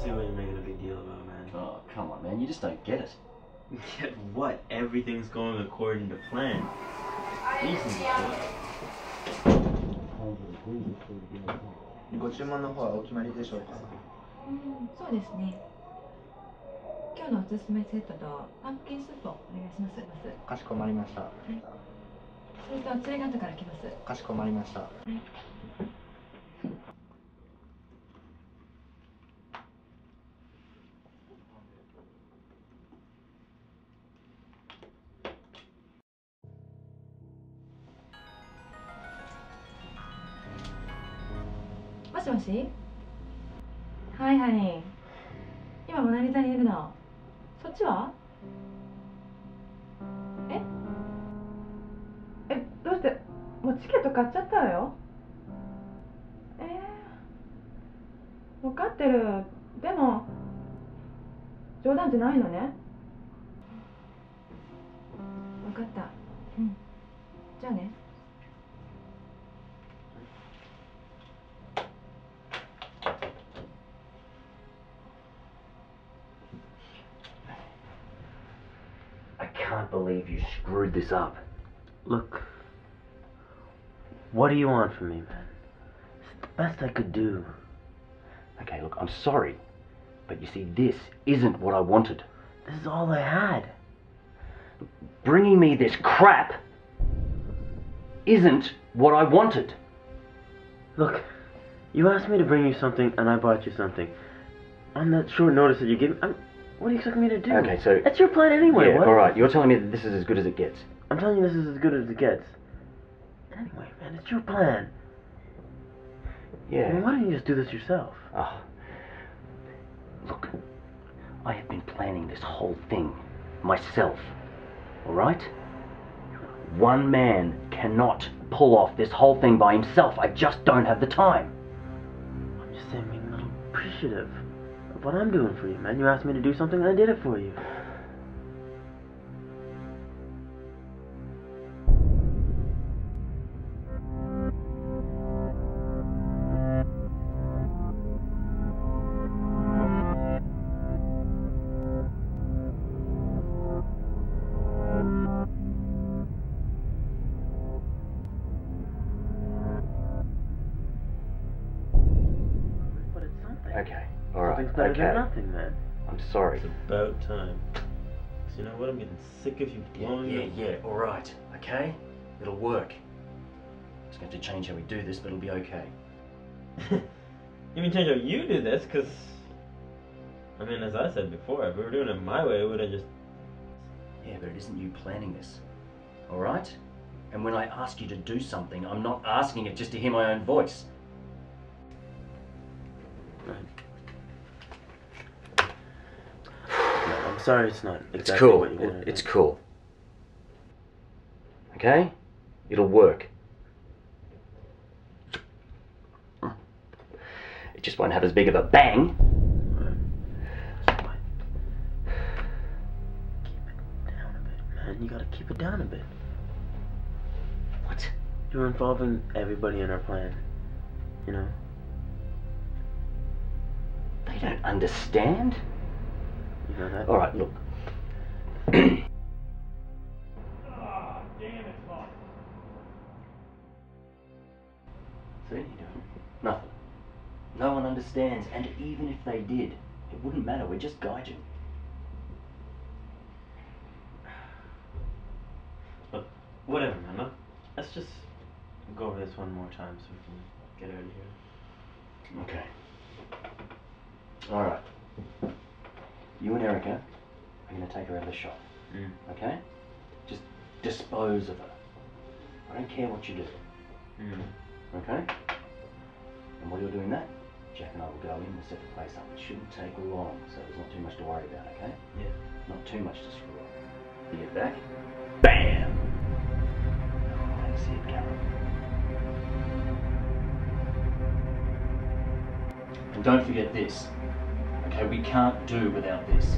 don't see why you're making a big deal about it, man. Oh, come on, man. You just don't get it. Get what? Everything's going according to plan. Go注文の方はお決まりでしょうか。うん、そうですね。今日のおすすめセットとパンプキンスープをお願いします。かしこまりました。はい。それと釣り方から来ます。かしこまりました。はい。 もしはい、ハニー。今モナリザにいるの。そっちは？え、どうして？もうチケット買っちゃったわよ。分かってる。でも冗談じゃないのね。分かった。うん。じゃあね。 I can't believe you screwed this up. Look, what do you want from me, man? It's the best I could do. Okay, look, I'm sorry, but you see, this isn't what I wanted. This is all I had. Bringing me this crap isn't what I wanted. Look, you asked me to bring you something, and I bought you something. On that short notice that you gave me, what do you expect me to do? Okay, so... It's your plan anyway, yeah, alright, you're telling me that this is as good as it gets. I'm telling you this is as good as it gets. Anyway, man, it's your plan. Yeah. I mean, why don't you just do this yourself? Oh. Look, I have been planning this whole thing myself, alright? One man cannot pull off this whole thing by himself. I just don't have the time. I'm just saying, being a little appreciative. What I'm doing for you, man. You asked me to do something, and I did it for you. But it's something. Okay. Alright, okay. Nothing, man. I'm sorry. It's about time. So you know what? I'm getting sick of you blowing it. Yeah, alright. Okay? It'll work. I'm just going to have to change how we do this, but it'll be okay. You mean change how you do this? Because, I mean, as I said before, if we were doing it my way, would I just... Yeah, but it isn't you planning this. Alright? And when I ask you to do something, I'm not asking it just to hear my own voice. Right. Sorry, it's not. Exactly it's cool. What you wanted. It's cool. Okay? It'll work. It just won't have as big of a bang. Keep it down a bit, man. You gotta keep it down a bit. What? You're involving everybody in our plan. You know? They don't understand. You know that? Alright, look. Ah, oh, damn, it's hot. So what are you doing? Nothing. No one understands, and even if they did, it wouldn't matter, we're just gaijin. Look, whatever, man, look. Let's just go over this one more time so we can get out of here. Okay. Alright. You and Erica are going to take her out of the shop, okay? Just dispose of her. I don't care what you do, okay? And while you're doing that, Jack and I will go in and set the place up. It shouldn't take long, so there's not too much to worry about, okay? Yeah. Not too much to screw up. You get back, BAM! I see it, Cameron. And don't forget this. Okay, we can't do without this.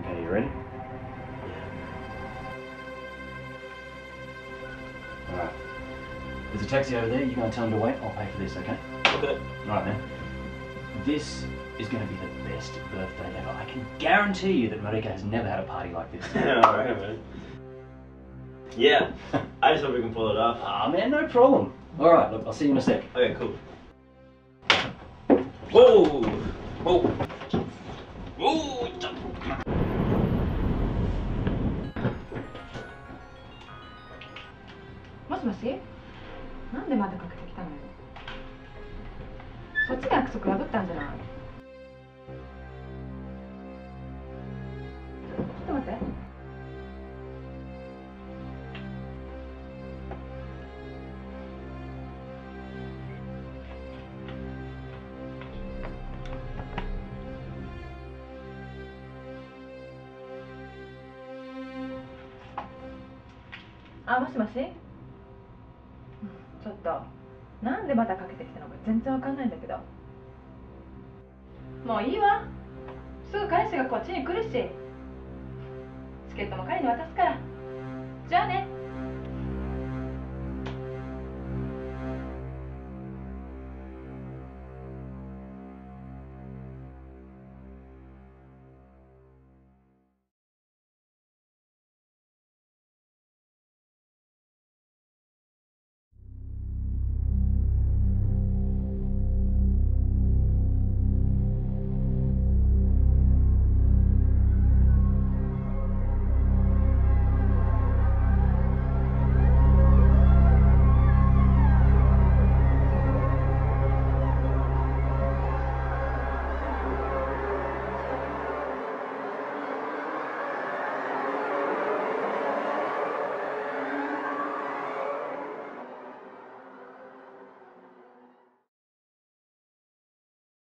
Okay, you ready? Yeah. Alright. This a taxi over there, you're going to tell him to wait, I'll pay for this, okay? Okay. Alright then. This is going to be the best birthday ever. I can guarantee you that Marika has never had a party like this. Alright, man. Yeah, I just hope we can pull it off. Ah, man, no problem. Alright, look, I'll see you in a sec. Okay, cool. Whoa! Whoa! Whoa! Moshi? Nande mada kakete kita no yo? Sochi no yakusoku yabutta n janai? Chotto matte. Ah, moshi moshi? ちょっと、なんでまたかけてきたのか全然わかんないんだけど。もういいわ。すぐ彼氏がこっちに来るし。チケットも彼に渡すから。じゃあね。